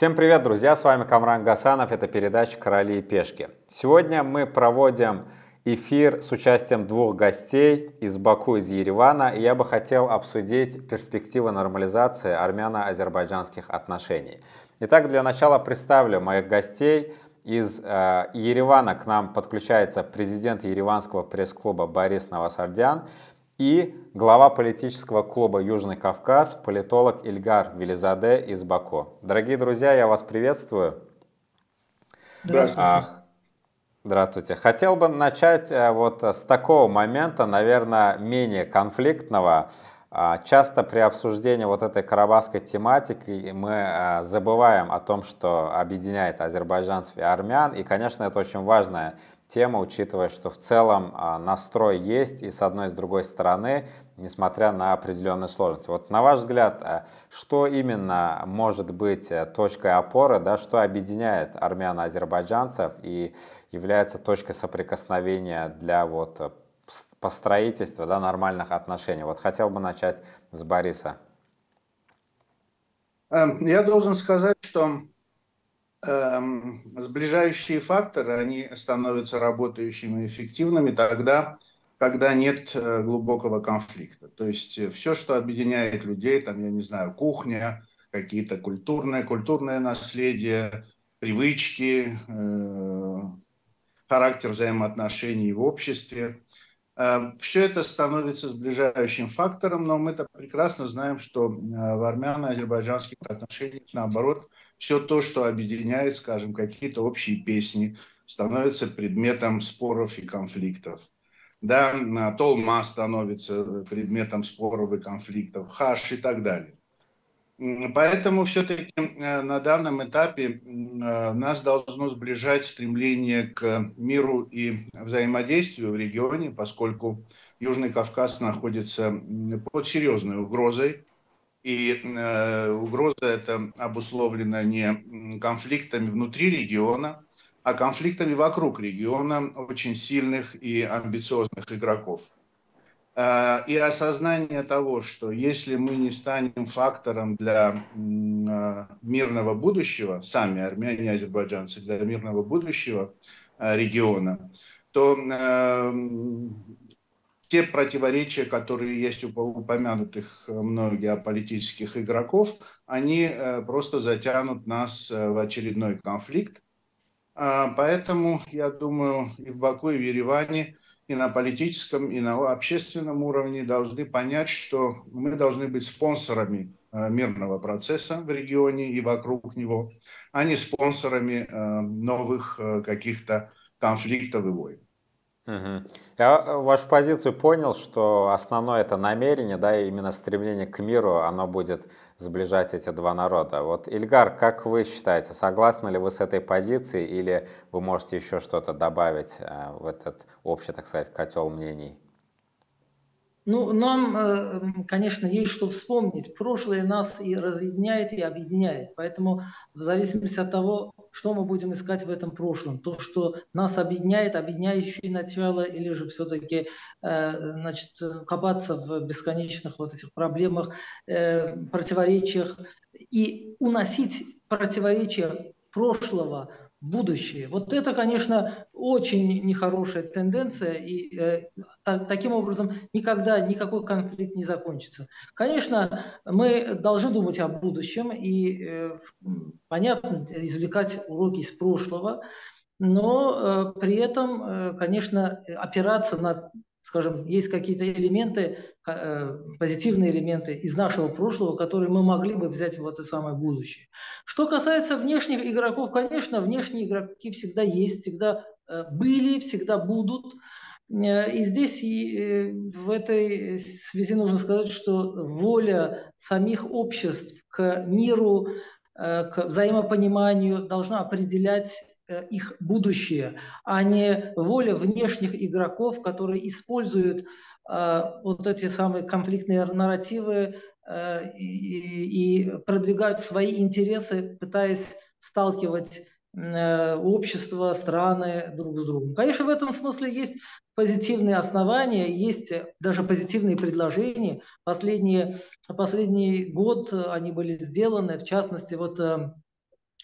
Всем привет, друзья! С вами Камран Гасанов, это передача «Короли и пешки». Сегодня мы проводим эфир с участием двух гостей из Баку, из Еревана, и я бы хотел обсудить перспективы нормализации армяно-азербайджанских отношений. Итак, для начала представлю моих гостей. Из Еревана к нам подключается президент Ереванского пресс-клуба Борис Навасардян и глава политического клуба «Южный Кавказ», политолог Ильгар Велизаде из Баку. Дорогие друзья, я вас приветствую. Здравствуйте. Здравствуйте. Хотел бы начать вот с такого момента, наверное, менее конфликтного. Часто при обсуждении вот этой карабахской тематики мы забываем о том, что объединяет азербайджанцев и армян. И, конечно, это очень важная тема, учитывая, что в целом настрой есть и с одной и с другой стороны, несмотря на определенные сложности. Вот на ваш взгляд, что именно может быть точкой опоры, да, что объединяет армян-азербайджанцев и является точкой соприкосновения для вот построительства, да, нормальных отношений? Вот хотел бы начать с Бориса. Я должен сказать, что сближающие факторы, они становятся работающими и эффективными тогда, когда нет глубокого конфликта. То есть все, что объединяет людей, там, я не знаю, кухня, какие-то культурное наследие, привычки, характер взаимоотношений в обществе, все это становится сближающим фактором, но мы-то прекрасно знаем, что в армяно-азербайджанских отношениях, наоборот, все то, что объединяет, скажем, какие-то общие песни, становится предметом споров и конфликтов. Да, толма становится предметом споров и конфликтов, хаш и так далее. Поэтому все-таки на данном этапе нас должно сближать стремление к миру и взаимодействию в регионе, поскольку Южный Кавказ находится под серьезной угрозой. И угроза эта обусловлена не конфликтами внутри региона, а конфликтами вокруг региона очень сильных и амбициозных игроков. И осознание того, что если мы не станем фактором для мирного будущего, сами армяне и азербайджанцы, для мирного будущего региона, то те противоречия, которые есть у упомянутых мной геополитических игроков, они просто затянут нас в очередной конфликт. Поэтому, я думаю, и в Баку, и в Ереване, и на политическом, и на общественном уровне должны понять, что мы должны быть спонсорами мирного процесса в регионе и вокруг него, а не спонсорами новых каких-то конфликтов и войн. Я вашу позицию понял, что основное это намерение, да, и именно стремление к миру, оно будет сближать эти два народа. Вот, Ильгар, как вы считаете, согласны ли вы с этой позицией, или вы можете еще что-то добавить в этот общий, так сказать, котел мнений? Ну, нам, конечно, есть что вспомнить. Прошлое нас и разъединяет, и объединяет. Поэтому в зависимости от того, что мы будем искать в этом прошлом, то, что нас объединяет, объединяющие начало, или же все-таки копаться в бесконечных вот этих проблемах, противоречиях, и уносить противоречия прошлого в будущее. Вот это, конечно, очень нехорошая тенденция, и таким образом никогда никакой конфликт не закончится. Конечно, мы должны думать о будущем и, понятно, извлекать уроки из прошлого, но при этом, конечно, опираться на, скажем, есть какие-то элементы, позитивные элементы из нашего прошлого, которые мы могли бы взять в это самое будущее. Что касается внешних игроков, конечно, внешние игроки всегда есть, всегда были, всегда будут. И здесь в этой связи нужно сказать, что воля самих обществ к миру, к взаимопониманию должна определять их будущее, а не воля внешних игроков, которые используют вот эти самые конфликтные нарративы и продвигают свои интересы, пытаясь сталкивать общество, страны друг с другом. Конечно, в этом смысле есть позитивные основания, есть даже позитивные предложения. Последний год они были сделаны, в частности, вот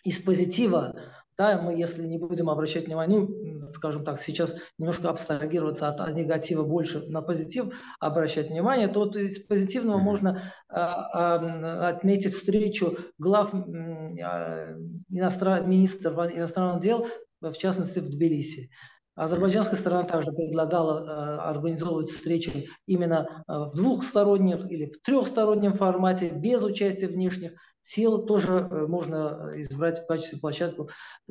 из позитива, да, мы, если не будем обращать внимание, ну, скажем так, сейчас немножко абстрагироваться от негатива, больше на позитив обращать внимание, то вот из позитивного можно отметить встречу глав министров иностранных дел, в частности, в Тбилиси. Азербайджанская сторона также предлагала организовывать встречи именно в двухсторонних или в трехстороннем формате, без участия внешних сил. Тоже можно избрать в качестве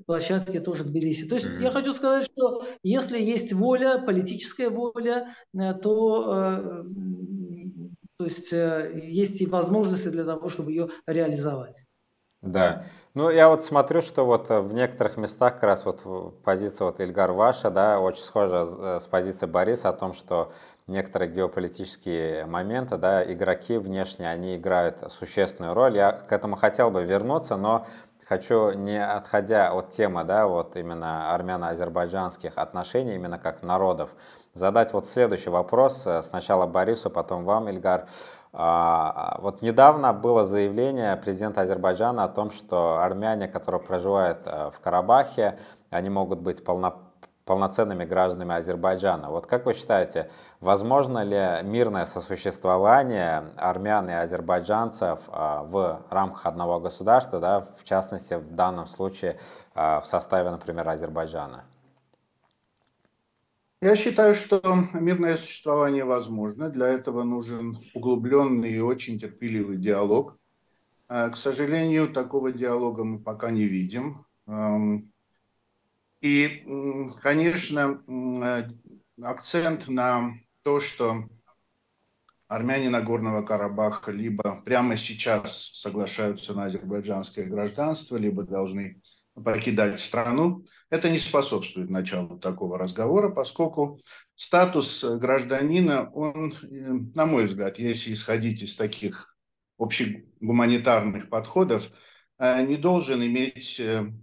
площадки тоже Тбилиси. То есть я хочу сказать, что если есть воля, политическая воля, то есть есть и возможности для того, чтобы ее реализовать. Да. Ну, я вот смотрю, что вот в некоторых местах как раз вот позиция вот Ильгар ваша, да, очень схожа с позицией Бориса о том, что некоторые геополитические моменты, да, игроки внешне, они играют существенную роль. Я к этому хотел бы вернуться, но хочу, не отходя от темы, да, вот именно армяно-азербайджанских отношений, именно как народов, задать вот следующий вопрос сначала Борису, потом вам, Ильгар. Вот недавно было заявление президента Азербайджана о том, что армяне, которые проживают в Карабахе, они могут быть полноценными гражданами Азербайджана. Вот как вы считаете, возможно ли мирное сосуществование армян и азербайджанцев в рамках одного государства, да, в частности, в данном случае в составе, например, Азербайджана? Я считаю, что мирное существование возможно. Для этого нужен углубленный и очень терпеливый диалог. К сожалению, такого диалога мы пока не видим. И, конечно, акцент на то, что армяне Нагорного Карабаха либо прямо сейчас соглашаются на азербайджанское гражданство, либо должны покидать страну, это не способствует началу такого разговора, поскольку статус гражданина, он, на мой взгляд, если исходить из таких общегуманитарных подходов, не должен иметь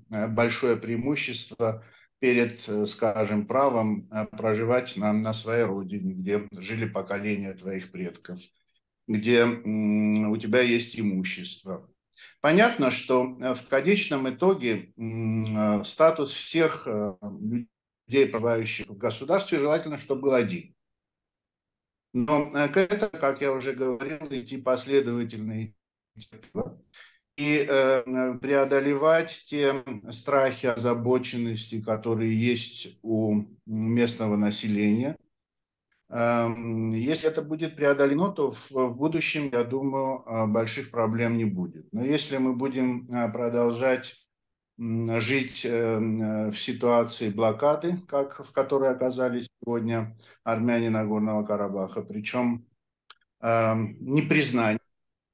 большое преимущество перед, скажем, правом проживать на своей родине, где жили поколения твоих предков, где у тебя есть имущество. Понятно, что в конечном итоге статус всех людей, проживающих в государстве, желательно, чтобы был один. Но к этому, как я уже говорил, идти последовательно и преодолевать те страхи, озабоченности, которые есть у местного населения. Если это будет преодолено, то в будущем, я думаю, больших проблем не будет. Но если мы будем продолжать жить в ситуации блокады, как в которой оказались сегодня армяне Нагорного Карабаха, причем непризнание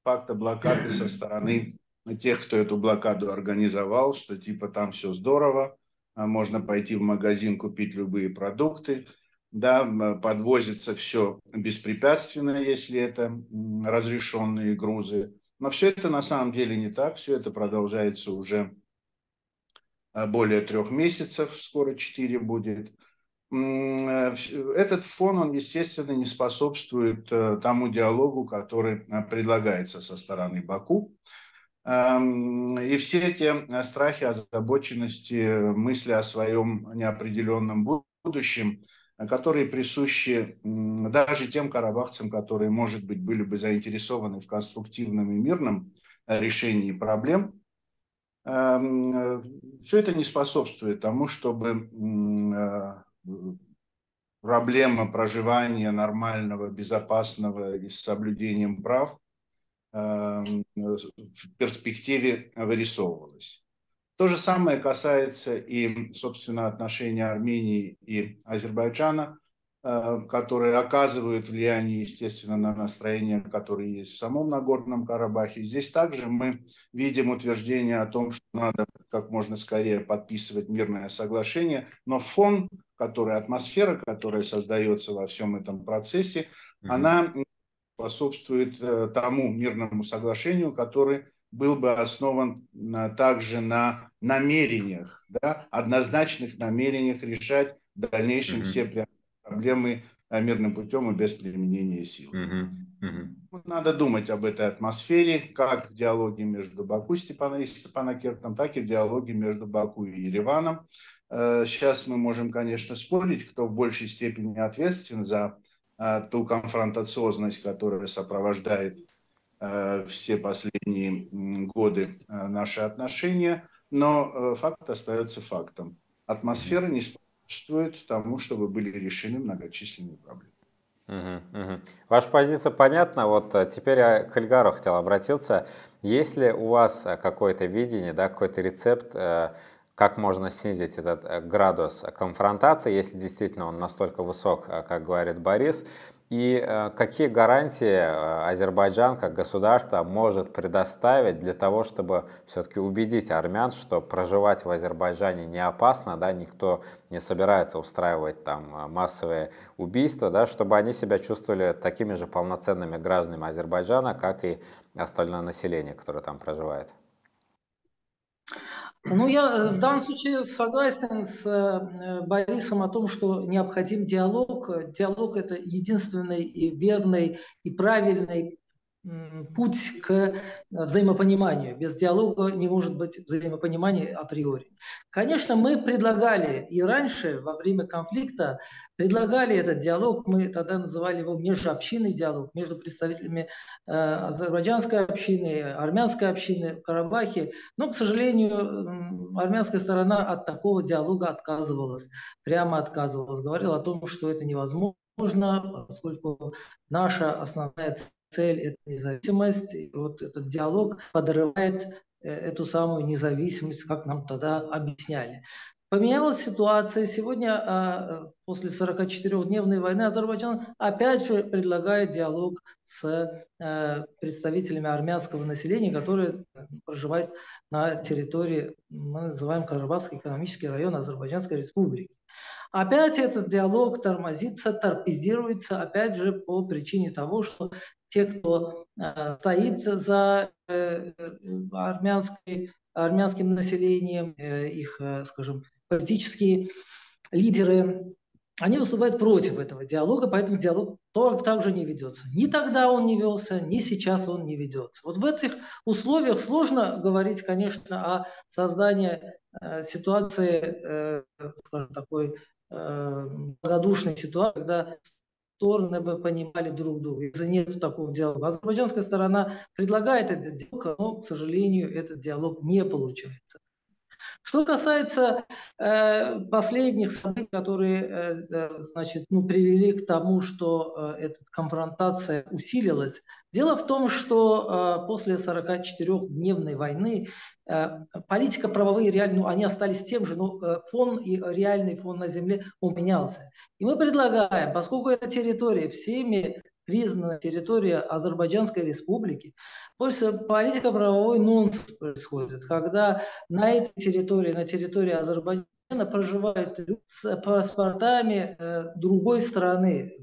факта блокады со стороны тех, кто эту блокаду организовал, что типа там все здорово, можно пойти в магазин, купить любые продукты, да, подвозится все беспрепятственно, если это разрешенные грузы. Но все это на самом деле не так. Все это продолжается уже более 3 месяцев, скоро 4 будет. Этот фон, он, естественно, не способствует тому диалогу, который предлагается со стороны Баку. И все эти страхи, озабоченности, мысли о своем неопределенном будущем, которые присущи даже тем карабахцам, которые, может быть, были бы заинтересованы в конструктивном и мирном решении проблем, все это не способствует тому, чтобы проблема проживания нормального, безопасного и с соблюдением прав в перспективе вырисовывалась. То же самое касается и, собственно, отношений Армении и Азербайджана, которые оказывают влияние, естественно, на настроение, которое есть в самом Нагорном Карабахе. Здесь также мы видим утверждение о том, что надо как можно скорее подписывать мирное соглашение, но фон, который, атмосфера, которая создается во всем этом процессе, она способствует тому мирному соглашению, который был бы основан также на намерениях, да, однозначных намерениях решать в дальнейшем все проблемы мирным путем и без применения сил. Надо думать об этой атмосфере, как в диалоге между Баку и Степанакертом, так и в диалоге между Баку и Ереваном. Сейчас мы можем, конечно, спорить, кто в большей степени ответственен за ту конфронтациозность, которая сопровождает все последние годы наши отношения, но факт остается фактом. Атмосфера не способствует тому, чтобы были решены многочисленные проблемы. Ваша позиция понятна. Вот теперь я к Ильгару хотел обратиться. Есть ли у вас какое-то видение, да, какой-то рецепт, как можно снизить этот градус конфронтации, если действительно он настолько высок, как говорит Борис? И какие гарантии Азербайджан как государство может предоставить для того, чтобы все-таки убедить армян, что проживать в Азербайджане не опасно, да, никто не собирается устраивать там массовые убийства, да, чтобы они себя чувствовали такими же полноценными гражданами Азербайджана, как и остальное население, которое там проживает? Ну, я в данном случае согласен с Борисом о том, что необходим диалог. Диалог – это единственный и верный и правильный путь к взаимопониманию. Без диалога не может быть взаимопонимания априори. Конечно, мы предлагали и раньше, во время конфликта, предлагали этот диалог, мы тогда называли его межобщинный диалог, между представителями азербайджанской общины, армянской общины в Карабахе, но, к сожалению, армянская сторона от такого диалога отказывалась, прямо отказывалась, говорила о том, что это невозможно, поскольку наша основная цель – это независимость, и вот этот диалог подрывает эту самую независимость, как нам тогда объясняли. Поменялась ситуация. Сегодня, после 44-дневной войны, Азербайджан опять же предлагает диалог с представителями армянского населения, которые проживают на территории, мы называем, Карабахский экономический район Азербайджанской республики. Опять этот диалог тормозится, торпедируется, опять же, по причине того, что те, кто стоит за армянским населением, их, скажем, политические лидеры, они выступают против этого диалога, поэтому диалог также не ведется. Ни тогда он не велся, ни сейчас он не ведется. Вот в этих условиях сложно говорить, конечно, о создании ситуации, скажем, такой благодушной ситуации, когда стороны бы понимали друг друга. Из-за нет такого диалога. Азербайджанская сторона предлагает этот диалог, но, к сожалению, этот диалог не получается. Что касается последних событий, которые значит, привели к тому, что эта конфронтация усилилась, дело в том, что после 44-дневной войны политика, правовые реалии, они остались тем же, но фон и реальный фон на земле поменялся. И мы предлагаем, поскольку эта территория всеми признана территория Азербайджанской республики, политико-правовой нонсенс происходит, когда на этой территории, на территории Азербайджана, проживают люди с паспортами другой страны,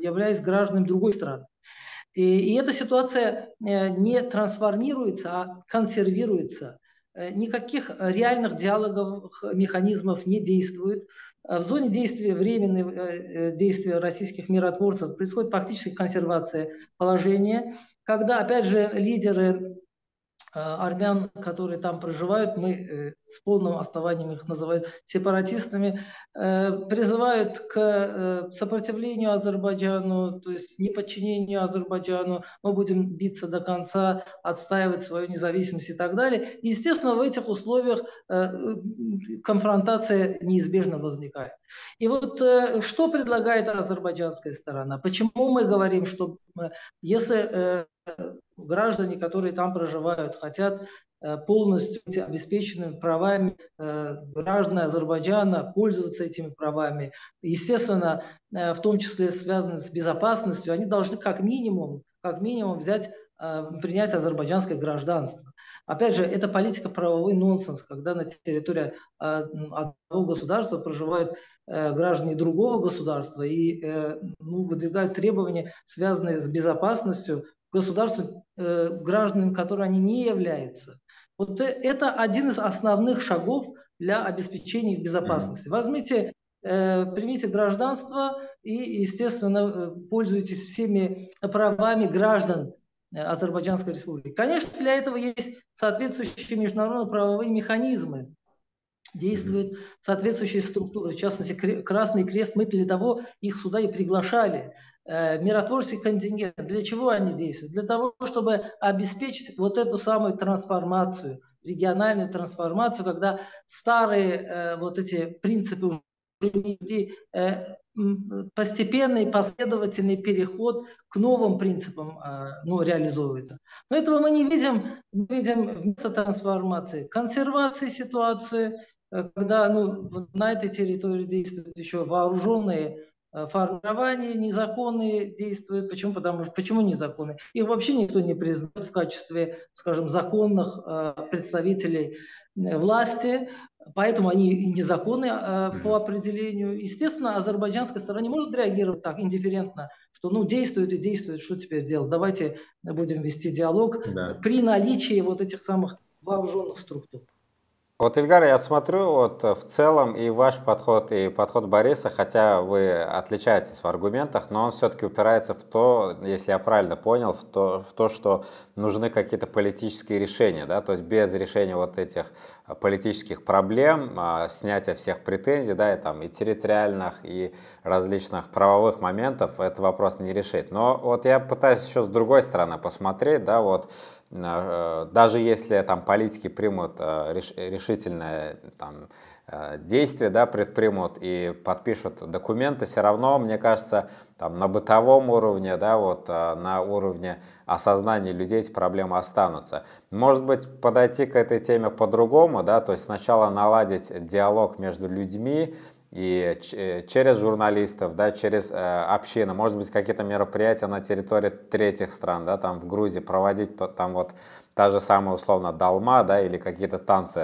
являясь гражданами другой страны. И эта ситуация не трансформируется, а консервируется. Никаких реальных диалоговых механизмов не действует. В зоне действия, временной действия российских миротворцев происходит фактически консервация положения, когда, опять же, лидеры армян, которые там проживают, мы с полным основанием их называют сепаратистами, призывают к сопротивлению Азербайджану, то есть неподчинению Азербайджану, мы будем биться до конца, отстаивать свою независимость и так далее. Естественно, в этих условиях конфронтация неизбежно возникает. И вот что предлагает азербайджанская сторона? Почему мы говорим, что если граждане, которые там проживают, хотят полностью быть обеспеченными правами граждан Азербайджана, пользоваться этими правами, естественно, в том числе связанными с безопасностью, они должны как минимум принять азербайджанское гражданство. Опять же, это политико-правовой нонсенс, когда на территории одного государства проживают граждане другого государства и выдвигают требования, связанные с безопасностью государству, гражданам, которые они не являются. Вот это один из основных шагов для обеспечения их безопасности. Возьмите примите гражданство и, естественно, пользуйтесь всеми правами граждан Азербайджанской республики. Конечно, для этого есть соответствующие международно-правовые механизмы. Действуют соответствующие структуры, в частности, Красный Крест, мы для того их сюда и приглашали. Миротворческий контингент, для чего они действуют? Для того, чтобы обеспечить вот эту самую трансформацию, региональную трансформацию, когда старые вот эти принципы постепенный, последовательный переход к новым принципам реализуется. Но этого мы не видим, мы видим вместо трансформации, консервации ситуации, когда на этой территории действуют еще вооруженные формирования, незаконные действуют. Почему? Почему незаконные? Их вообще никто не признает в качестве, скажем, законных представителей власти, поэтому они и незаконны по определению. Естественно, азербайджанская сторона не может реагировать так индифферентно, что действует и действует, что теперь делать? Давайте будем вести диалог при наличии вот этих самых вооруженных структур. Вот, Ильгар, я смотрю, вот в целом и ваш подход, и подход Бориса, хотя вы отличаетесь в аргументах, но он все-таки упирается в то, если я правильно понял, в то, что нужны какие-то политические решения, да, то есть без решения вот этих политических проблем, снятия всех претензий, да, и там и территориальных, и различных правовых моментов этот вопрос не решить. Но вот я пытаюсь еще с другой стороны посмотреть, да, вот. Даже если там политики примут решительное там действие, да, предпримут и подпишут документы, все равно, мне кажется, там, на бытовом уровне, да, вот, на уровне осознания людей эти проблемы останутся. Может быть, подойти к этой теме по-другому, да, то есть сначала наладить диалог между людьми, и через журналистов, да, через общины, может быть, какие-то мероприятия на территории третьих стран, да, там в Грузии проводить, там вот та же самая условно долма, да, или какие-то танцы,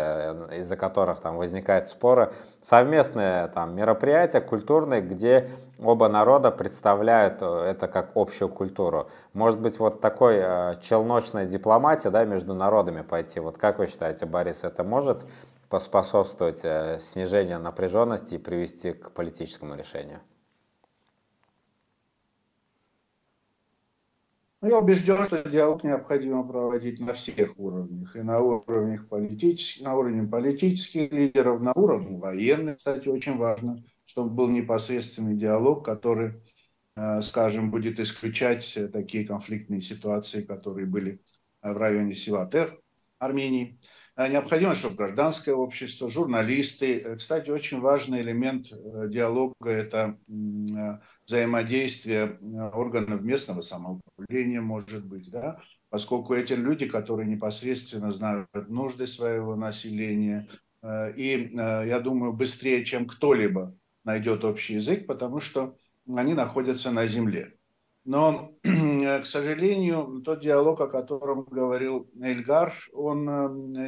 из-за которых там возникают споры, совместные там мероприятия культурные, где оба народа представляют это как общую культуру. Может быть, вот такой челночной дипломатии, да, между народами пойти. Вот как вы считаете, Борис, это может поспособствовать снижению напряженности и привести к политическому решению? Я убежден, что диалог необходимо проводить на всех уровнях. И на уровне политических лидеров, на уровне военных, кстати, очень важно, чтобы был непосредственный диалог, который, скажем, будет исключать такие конфликтные ситуации, которые были в районе Силатер, Армении. Необходимо, чтобы гражданское общество, журналисты. Кстати, очень важный элемент диалога – это взаимодействие органов местного самоуправления, может быть, да? Поскольку эти люди, которые непосредственно знают нужды своего населения, и, я думаю, быстрее, чем кто-либо найдет общий язык, потому что они находятся на земле. Но, к сожалению, тот диалог, о котором говорил Ильгар, он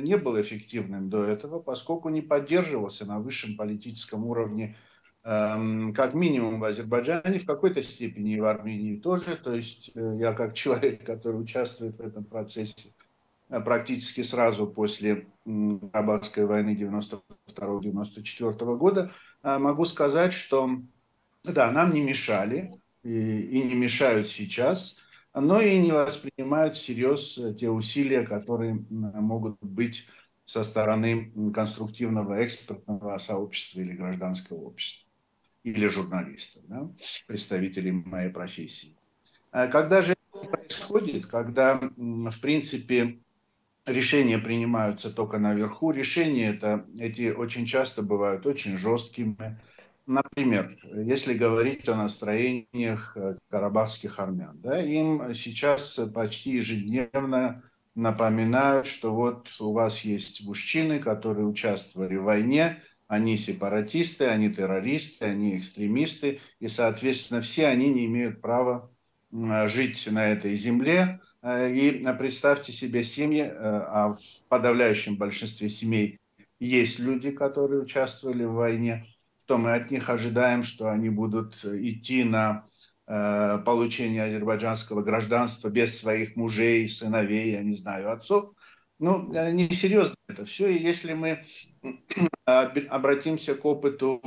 не был эффективным до этого, поскольку не поддерживался на высшем политическом уровне, как минимум в Азербайджане, в какой-то степени и в Армении тоже. То есть я как человек, который участвует в этом процессе практически сразу после Карабахской войны 1992-1994 года, могу сказать, что да, нам не мешали. И не мешают сейчас, но и не воспринимают всерьез те усилия, которые могут быть со стороны конструктивного экспертного сообщества или гражданского общества, или журналистов, да, представителей моей профессии. Когда же это происходит, когда, в принципе, решения принимаются только наверху, эти очень часто бывают очень жесткими. Например, если говорить о настроениях карабахских армян, да, им сейчас почти ежедневно напоминают, что вот у вас есть мужчины, которые участвовали в войне, они сепаратисты, они террористы, они экстремисты, и, соответственно, все они не имеют права жить на этой земле. И представьте себе семьи, а в подавляющем большинстве семей есть люди, которые участвовали в войне, что мы от них ожидаем, что они будут идти на получение азербайджанского гражданства без своих мужей, сыновей, я не знаю, отцов. Ну, несерьезно это все. И если мы обратимся к опыту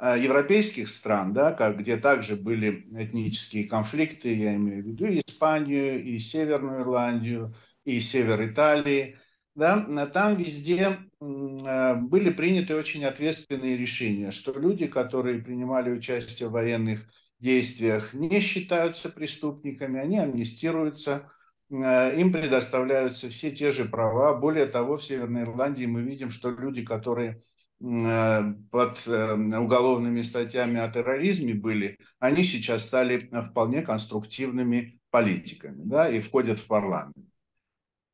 европейских стран, да, где также были этнические конфликты, я имею в виду и Испанию, и Северную Ирландию, и север Италии, да, там везде были приняты очень ответственные решения, что люди, которые принимали участие в военных действиях, не считаются преступниками, они амнистируются, им предоставляются все те же права. Более того, в Северной Ирландии мы видим, что люди, которые под уголовными статьями о терроризме были, они сейчас стали вполне конструктивными политиками, да, и входят в парламент.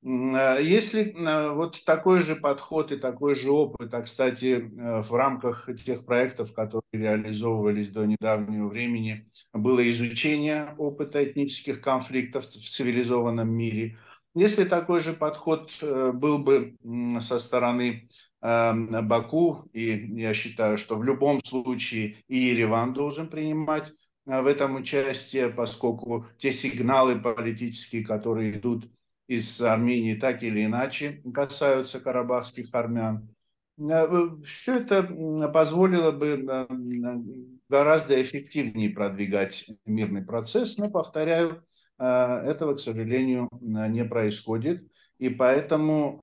Если вот такой же подход и такой же опыт, а, кстати, в рамках тех проектов, которые реализовывались до недавнего времени, было изучение опыта этнических конфликтов в цивилизованном мире. Если такой же подход был бы со стороны Баку, и я считаю, что в любом случае и Ереван должен принимать в этом участие, поскольку те сигналы политические, которые идут из Армении, так или иначе касаются карабахских армян, все это позволило бы гораздо эффективнее продвигать мирный процесс, но, повторяю, этого, к сожалению, не происходит. И поэтому,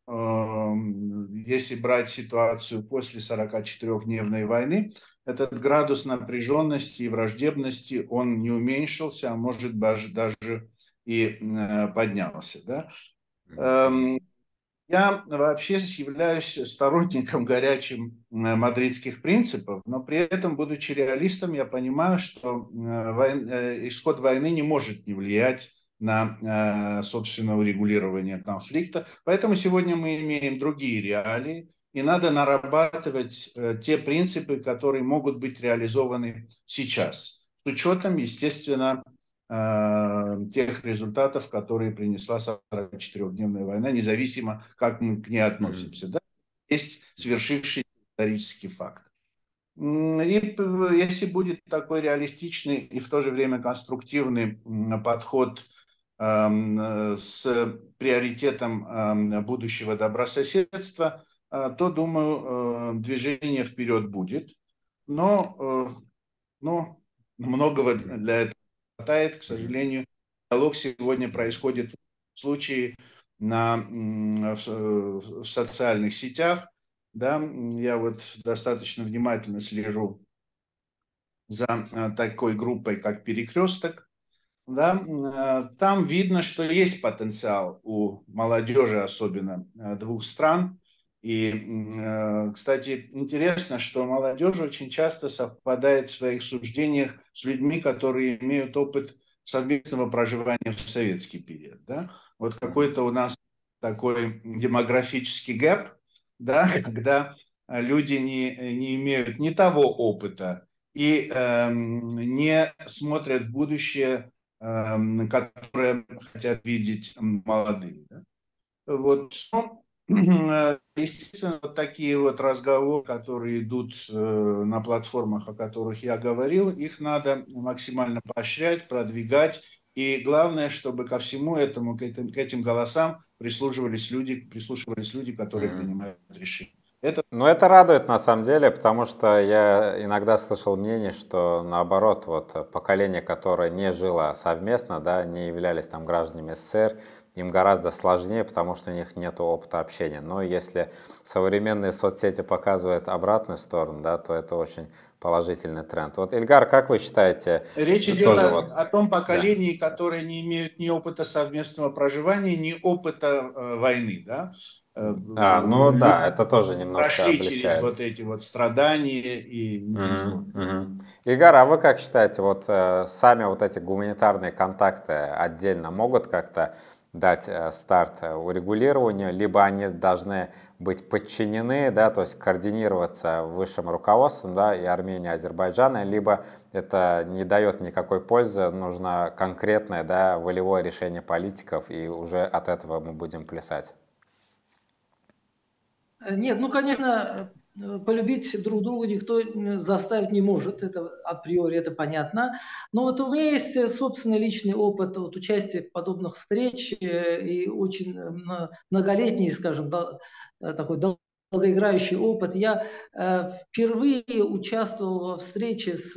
если брать ситуацию после 44-дневной войны, этот градус напряженности и враждебности, он не уменьшился, а может даже и поднялся. Да? Я вообще являюсь сторонником горячим мадридских принципов, но при этом, будучи реалистом, я понимаю, что исход войны не может не влиять на, собственно, урегулирование конфликта. Поэтому сегодня мы имеем другие реалии, и надо нарабатывать те принципы, которые могут быть реализованы сейчас, с учетом, естественно, тех результатов, которые принесла 44-дневная война, независимо, как мы к ней относимся. Да? Есть свершившийся исторический факт. И если будет такой реалистичный и в то же время конструктивный подход с приоритетом будущего добрососедства, то, думаю, движение вперед будет. Но многого для этого не хватает. К сожалению, диалог сегодня происходит в случае в социальных сетях. Да? Я вот достаточно внимательно слежу за такой группой, как «Перекресток». Да, там видно, что есть потенциал у молодежи, особенно двух стран. И, кстати, интересно, что молодежь очень часто совпадает в своих суждениях с людьми, которые имеют опыт совместного проживания в советский период. Да? Вот какой-то у нас такой демографический гэп, да, когда люди не имеют ни того опыта и не смотрят в будущее, которое хотят видеть молодые. Да? Вот. Естественно, вот такие вот разговоры, которые идут на платформах, о которых я говорил, их надо максимально поощрять, продвигать. И главное, чтобы ко всему этому, к этим голосам прислушивались люди, которые принимают решения. Ну, это радует на самом деле, потому что я иногда слышал мнение, что наоборот, вот поколение, которое не жило совместно, да, не являлись там гражданами СССР, им гораздо сложнее, потому что у них нет опыта общения. Но если современные соцсети показывают обратную сторону, да, то это очень положительный тренд. Вот, Ильгар, как вы считаете? Речь идет о том поколении, да, которое не имеют ни опыта совместного проживания, ни опыта войны, да? Ну да, это тоже немножко облегчает. Прошли через вот эти вот страдания и... Ильгар, а вы как считаете, вот сами вот эти гуманитарные контакты отдельно могут как-то дать старт урегулированию, либо они должны быть подчинены, да, то есть координироваться высшим руководством, да, и Армении, и Азербайджана, либо это не дает никакой пользы, нужно конкретное, да, волевое решение политиков, и уже от этого мы будем плясать? Нет, ну, конечно, полюбить друг друга никто заставить не может, это априори, это понятно. Но вот у меня есть собственный личный опыт вот, участия в подобных встречах и очень многолетний, скажем, такой долгоиграющий опыт. Я впервые участвовал в встрече с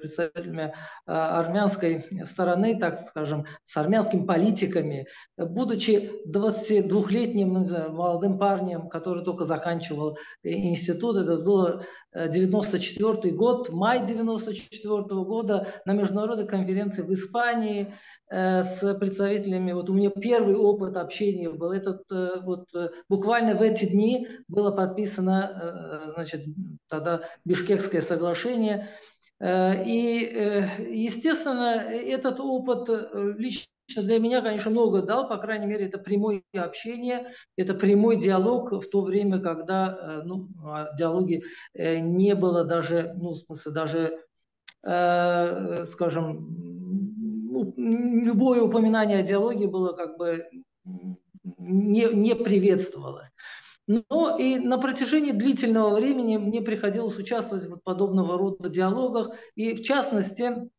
представителями армянской стороны, так скажем, с армянскими политиками, будучи 22-летним молодым парнем, который только заканчивал институт. Это был 94 год, май 94 года, на международной конференции в Испании с представителями. Вот у меня первый опыт общения был. Буквально в эти дни было подписано, тогда Бишкекское соглашение. И, естественно, этот опыт лично для меня, конечно, много дал, по крайней мере, это прямое общение, это прямой диалог в то время, когда диалоги не было даже, любое упоминание о диалоге было как бы не приветствовалось. Но и на протяжении длительного времени мне приходилось участвовать в подобного рода диалогах, и в частности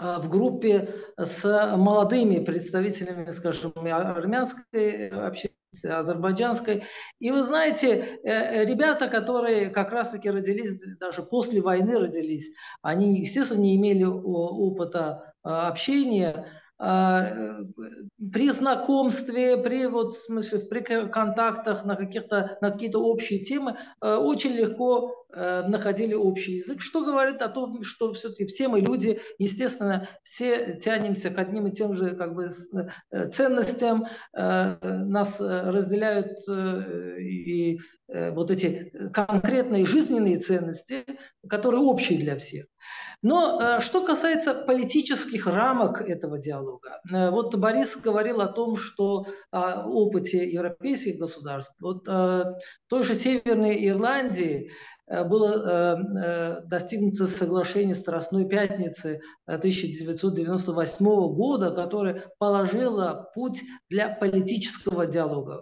в группе с молодыми представителями, скажем, армянской общественности, азербайджанской. И вы знаете, ребята, которые как раз-таки родились, даже после войны родились, они, естественно, не имели опыта общения. При знакомстве, при контактах на какие-то общие темы очень легко находили общий язык, что говорит о том, что все-таки все мы люди, естественно, все тянемся к одним и тем же ценностям, нас разделяют и эти конкретные жизненные ценности, которые общие для всех. Но что касается политических рамок этого диалога, Борис говорил о том, что о опыте европейских государств, той же Северной Ирландии было достигнуто соглашение Страстной пятницы 1998 года, которое положило путь для политического диалога.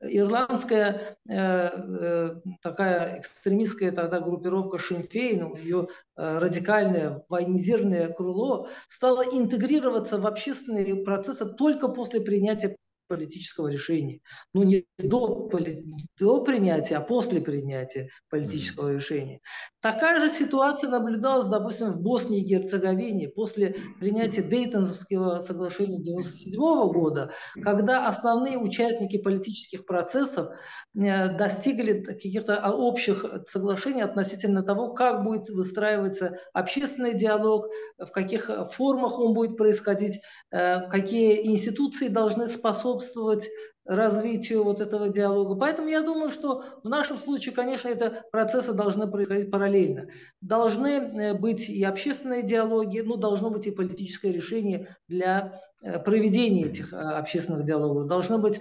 Ирландская такая экстремистская тогда группировка Шинфейн, ее радикальное военизированное крыло стало интегрироваться в общественные процессы только после принятия политического решения. Не до принятия, а после принятия политического решения. Такая же ситуация наблюдалась, допустим, в Боснии и Герцеговине после принятия Дейтонского соглашения 1997 года, когда основные участники политических процессов достигли каких-то общих соглашений относительно того, как будет выстраиваться общественный диалог, в каких формах он будет происходить, какие институции должны способствовать развитию этого диалога. Поэтому я думаю, что в нашем случае, конечно, это процессы должны происходить параллельно. Должны быть и общественные диалоги, должно быть и политическое решение для проведения этих общественных диалогов. Должны быть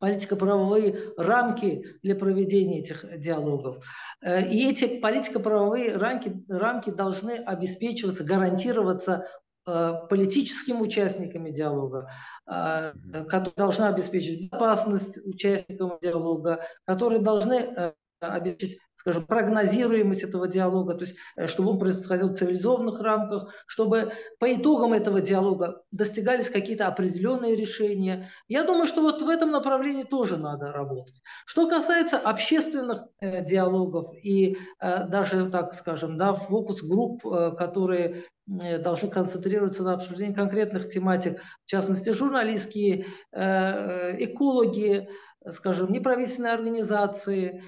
политико-правовые рамки для проведения этих диалогов. И эти политико-правовые рамки должны обеспечиваться, гарантироваться политическим участниками диалога, которые должны обеспечить безопасность участникам диалога, которые должны обеспечить, скажем, прогнозируемость этого диалога, то есть чтобы он происходил в цивилизованных рамках, чтобы по итогам этого диалога достигались какие-то определенные решения. Я думаю, что в этом направлении тоже надо работать. Что касается общественных диалогов и даже, так скажем, фокус-групп, которые должны концентрироваться на обсуждении конкретных тематик, в частности, журналистские, экологи, скажем, неправительственные организации,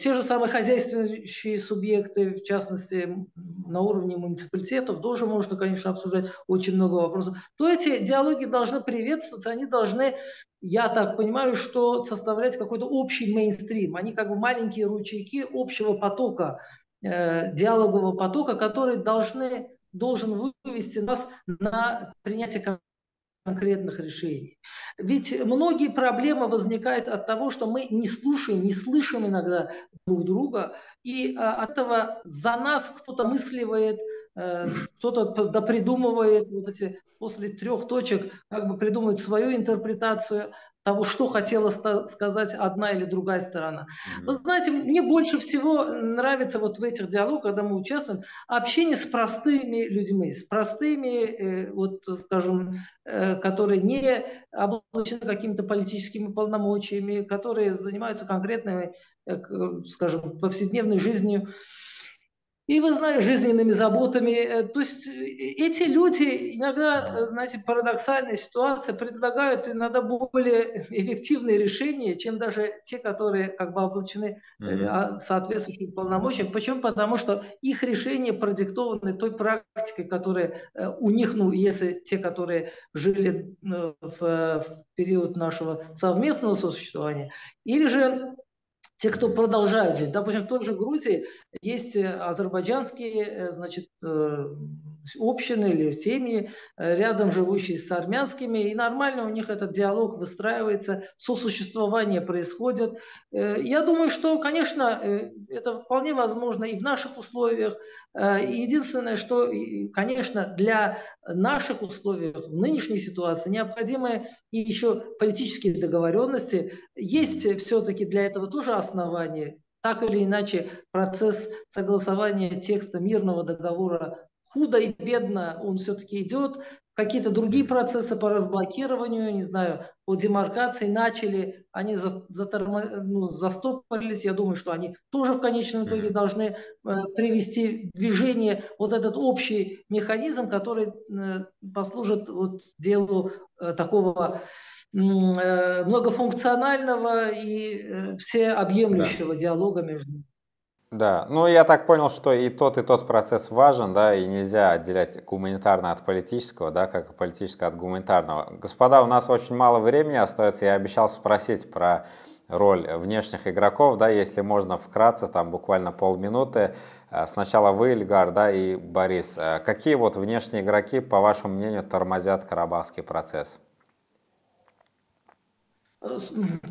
те же самые хозяйствующие субъекты, в частности, на уровне муниципалитетов, тоже можно, конечно, обсуждать очень много вопросов, то эти диалоги должны приветствоваться, они должны, я так понимаю, что составлять какой-то общий мейнстрим, они как бы маленькие ручейки общего потока, диалогового потока, который должен вывести нас на принятие конкретных решений. Ведь многие проблемы возникают от того, что мы не слушаем, не слышим иногда друг друга, и от этого за нас кто-то мысливает, кто-то допридумывает, после трех точек как бы придумывает свою интерпретацию, того, что хотела сказать одна или другая сторона. Вы знаете, мне больше всего нравится вот в этих диалогах, когда мы участвуем, общение с простыми людьми, с простыми, вот, скажем, которые не облачены какими-то политическими полномочиями, которые занимаются конкретной, скажем, повседневной жизнью, и, вы знаете, жизненными заботами. То есть эти люди иногда, знаете, парадоксальная ситуация, предлагают иногда более эффективные решения, чем даже те, которые как бы облачены соответствующими полномочиями. Почему? Потому что их решения продиктованы той практикой, которая у них, ну, если те, которые жили в период нашего совместного существования, или же те, кто продолжают жить. Допустим, в той же Грузии есть азербайджанские, значит, общины или семьи, рядом живущие с армянскими, и нормально у них этот диалог выстраивается, сосуществование происходит. Я думаю, что, конечно, это вполне возможно и в наших условиях. Единственное, что, конечно, для наших условий в нынешней ситуации необходимы и еще политические договоренности. Есть все-таки для этого тоже основания. Так или иначе, процесс согласования текста мирного договора худо и бедно, он все-таки идет. Какие-то другие процессы по разблокированию, не знаю, по демаркации начали, они застопорились. Я думаю, что они тоже в конечном итоге должны привести в движение вот этот общий механизм, который послужит вот делу такого многофункционального и всеобъемлющего диалога между ними. Да, ну я так понял, что и тот процесс важен, да, и нельзя отделять гуманитарное от политического, да, как и политическое от гуманитарного. Господа, у нас очень мало времени остается, я обещал спросить про роль внешних игроков, да, если можно вкратце, там буквально полминуты. Сначала вы, Ильгар, да, и Борис. Какие вот внешние игроки, по вашему мнению, тормозят карабахский процесс?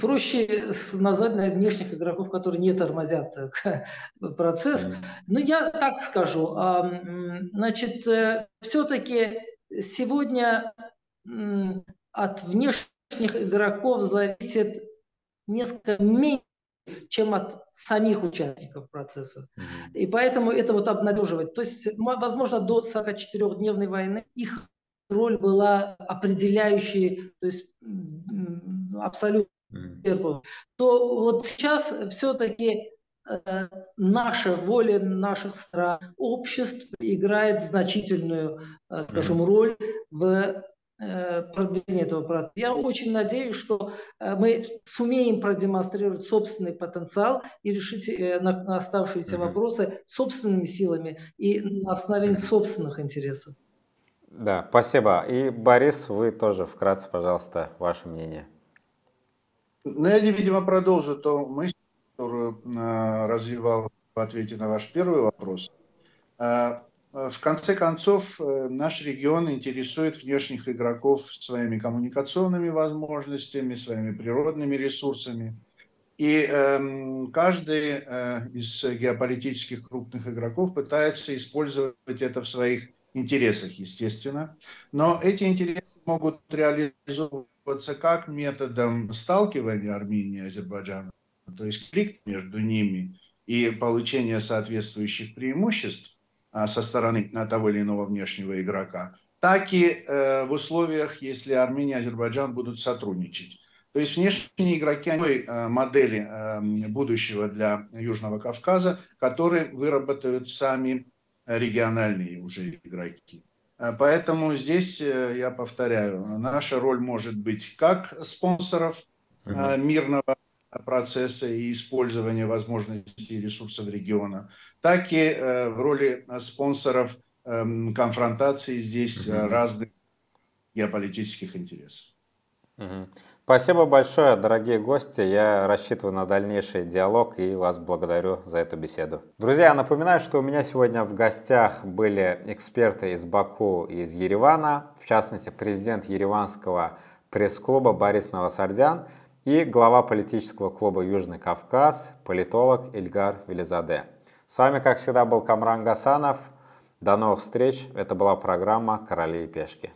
Проще назвать, наверное, внешних игроков, которые не тормозят процесс. Но я так скажу. Значит, все-таки сегодня от внешних игроков зависит несколько меньше, чем от самих участников процесса. И поэтому это вот обнадеживает. То есть, возможно, до 44-дневной войны их роль была определяющей, то есть абсолютно исчерпывающей. То вот сейчас все-таки наша воля наших стран, обществ играет значительную, скажем, роль в продвижении этого процесса. Я очень надеюсь, что мы сумеем продемонстрировать собственный потенциал и решить оставшиеся вопросы собственными силами и на основании собственных интересов. Да, спасибо. И, Борис, вы тоже вкратце, пожалуйста, ваше мнение. Ну, я, видимо, продолжу ту мысль, которую развивал в ответе на ваш первый вопрос. В конце концов, наш регион интересует внешних игроков своими коммуникационными возможностями, своими природными ресурсами. И каждый из геополитических крупных игроков пытается использовать это в своих интересах, естественно. Но эти интересы могут реализовываться как методом сталкивания Армении и Азербайджана, то есть конфликт между ними и получение соответствующих преимуществ со стороны того или иного внешнего игрока, так и в условиях, если Армения и Азербайджан будут сотрудничать. То есть внешние игроки той модели будущего для Южного Кавказа, которые выработают сами региональные уже игроки. Поэтому здесь, я повторяю, наша роль может быть как спонсоров мирного процесса и использования возможностей и ресурсов региона, так и в роли спонсоров конфронтации здесь разных геополитических интересов. Спасибо большое, дорогие гости. Я рассчитываю на дальнейший диалог и вас благодарю за эту беседу. Друзья, напоминаю, что у меня сегодня в гостях были эксперты из Баку и из Еревана, в частности, президент Ереванского пресс-клуба Борис Навасардян и глава политического клуба «Южный Кавказ», политолог Ильгар Велизаде. С вами, как всегда, был Камран Гасанов. До новых встреч. Это была программа «Короли и пешки».